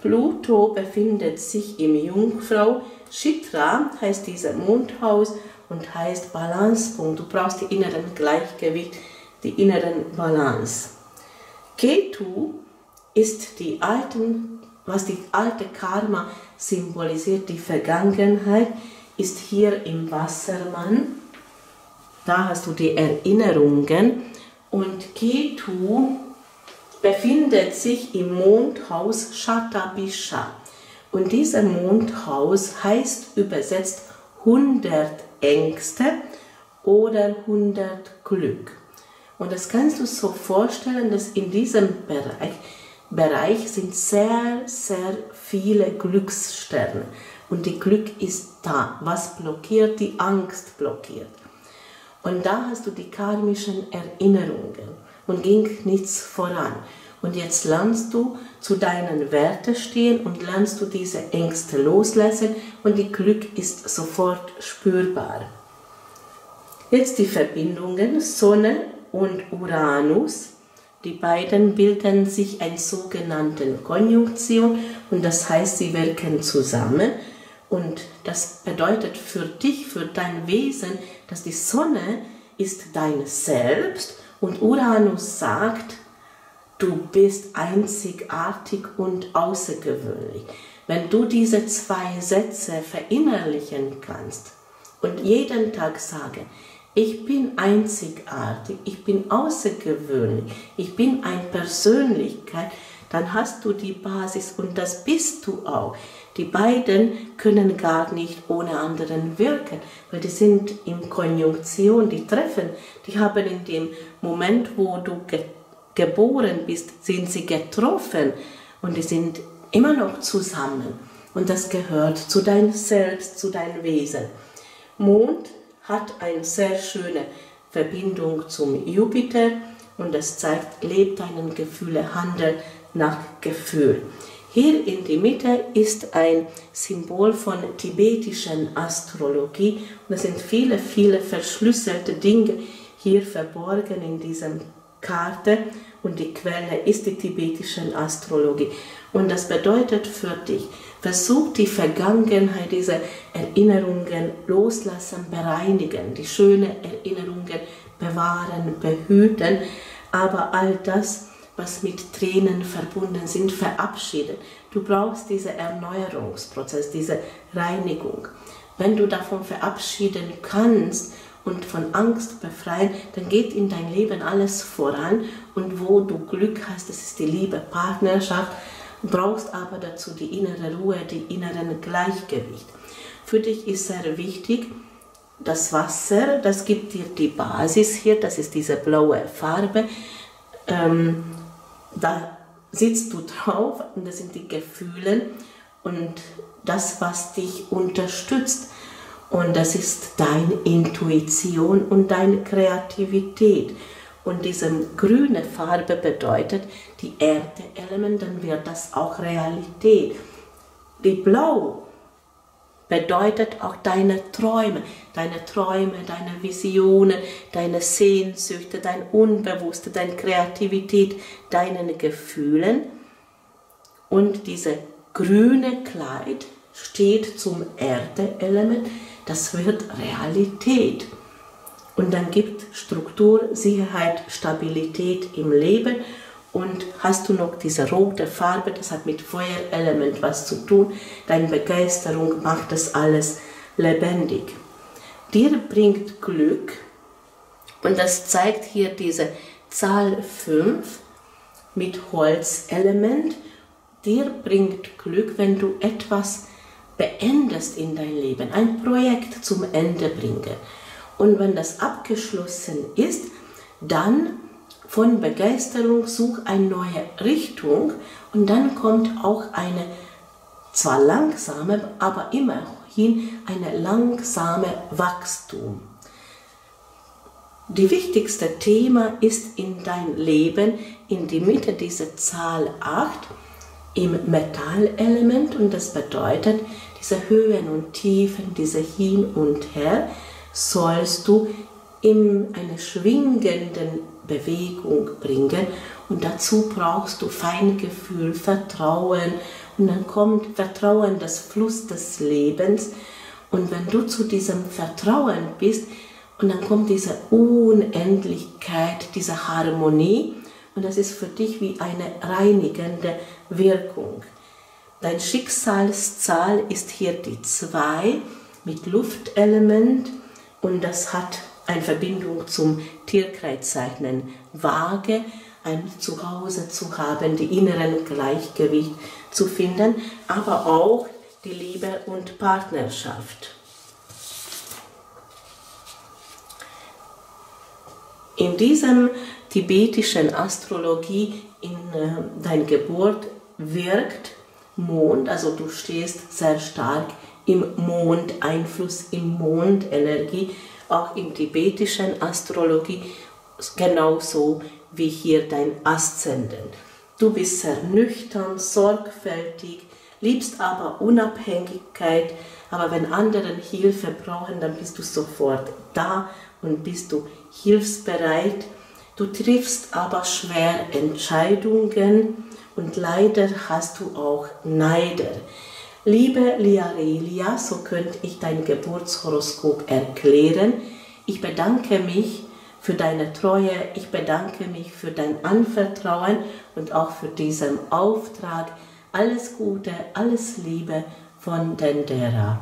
Pluto befindet sich im Jungfrau. Chitra heißt dieser Mondhaus und heißt Balancepunkt. Du brauchst die inneren Gleichgewicht, die inneren Balance. Ketu ist die alten, was die alte Karma symbolisiert, die Vergangenheit, ist hier im Wassermann. Da hast du die Erinnerungen. Und Ketu befindet sich im Mondhaus Shatabisha. Und dieser Mondhaus heißt übersetzt hundert Ängste oder hundert Glück. Und das kannst du so vorstellen, dass in diesem Bereich, Bereich sind sehr, sehr viele Glückssterne. Und das Glück ist da. Was blockiert? Die Angst blockiert. Und da hast du die karmischen Erinnerungen. Und ging nichts voran. Und jetzt lernst du zu deinen Werten stehen und lernst du diese Ängste loslassen und die Glück ist sofort spürbar. Jetzt die Verbindungen Sonne und Uranus. Die beiden bilden sich eine sogenannte Konjunktion und das heißt, sie wirken zusammen. Und das bedeutet für dich, für dein Wesen, dass die Sonne ist dein Selbst. Und Uranus sagt, du bist einzigartig und außergewöhnlich. Wenn du diese zwei Sätze verinnerlichen kannst und jeden Tag sagen, ich bin einzigartig, ich bin außergewöhnlich, ich bin eine Persönlichkeit, dann hast du die Basis und das bist du auch. Die beiden können gar nicht ohne anderen wirken, weil die sind in Konjunktion, die treffen. Die haben in dem Moment, wo du ge geboren bist, sind sie getroffen und die sind immer noch zusammen. Und das gehört zu deinem Selbst, zu deinem Wesen. Mond hat eine sehr schöne Verbindung zum Jupiter und es zeigt, lebt deinen Gefühle, handel nach Gefühl. Hier in der Mitte ist ein Symbol von tibetischen Astrologie und es sind viele, viele verschlüsselte Dinge hier verborgen in diesem Karte und die Quelle ist die tibetische Astrologie. Und das bedeutet für dich, versuch die Vergangenheit, diese Erinnerungen loslassen, bereinigen, die schönen Erinnerungen bewahren, behüten, aber all das, was mit Tränen verbunden sind, verabschieden. Du brauchst diesen Erneuerungsprozess, diese Reinigung. Wenn du davon verabschieden kannst und von Angst befreien, dann geht in dein Leben alles voran und wo du Glück hast, das ist die Liebe, Partnerschaft, brauchst aber dazu die innere Ruhe, die inneren Gleichgewicht. Für dich ist sehr wichtig, das Wasser, das gibt dir die Basis hier, das ist diese blaue Farbe, ähm, da sitzt du drauf und das sind die Gefühle und das, was dich unterstützt. Und das ist deine Intuition und deine Kreativität. Und diese grüne Farbe bedeutet die Erdeelement, dann wird das auch Realität. Die Blau bedeutet auch deine Träume, deine Träume, deine Visionen, deine Sehnsüchte, dein Unbewusste, deine Kreativität, deinen Gefühlen. Und diese grüne Kleid steht zum Erdeelement. Das wird Realität und dann gibt Struktur, Sicherheit, Stabilität im Leben und hast du noch diese rote Farbe, das hat mit Feuerelement was zu tun, deine Begeisterung macht das alles lebendig. Dir bringt Glück und das zeigt hier diese Zahl fünf mit Holzelement, dir bringt Glück, wenn du etwas beendest in dein Leben, ein Projekt zum Ende bringen. Und wenn das abgeschlossen ist, dann von Begeisterung such eine neue Richtung und dann kommt auch eine, zwar langsame, aber immerhin eine langsame Wachstum. Die wichtigste Thema ist in dein Leben, in die Mitte diese Zahl acht, im Metallelement und das bedeutet, diese Höhen und Tiefen, diese Hin und Her, sollst du in eine schwingende Bewegung bringen und dazu brauchst du Feingefühl, Vertrauen und dann kommt Vertrauen, das Fluss des Lebens und wenn du zu diesem Vertrauen bist und dann kommt diese Unendlichkeit, diese Harmonie und das ist für dich wie eine reinigende Wirkung. Dein Schicksalszahl ist hier die zwei mit Luftelement und das hat eine Verbindung zum Tierkreiszeichen Waage, ein Zuhause zu haben, die inneren Gleichgewicht zu finden, aber auch die Liebe und Partnerschaft. In diesem tibetischen Astrologie in äh, deiner Geburt wirkt Mond, also du stehst sehr stark im Mondeinfluss, im Mondenergie, auch in tibetischen Astrologie, genauso wie hier dein Aszendent. Du bist sehr nüchtern, sorgfältig, liebst aber Unabhängigkeit, aber wenn anderen Hilfe brauchen, dann bist du sofort da und bist du hilfsbereit. Du triffst aber schwer Entscheidungen und leider hast du auch Neider. Liebe Liarelia, so könnte ich dein Geburtshoroskop erklären. Ich bedanke mich für deine Treue, ich bedanke mich für dein Anvertrauen und auch für diesen Auftrag. Alles Gute, alles Liebe von Dendera.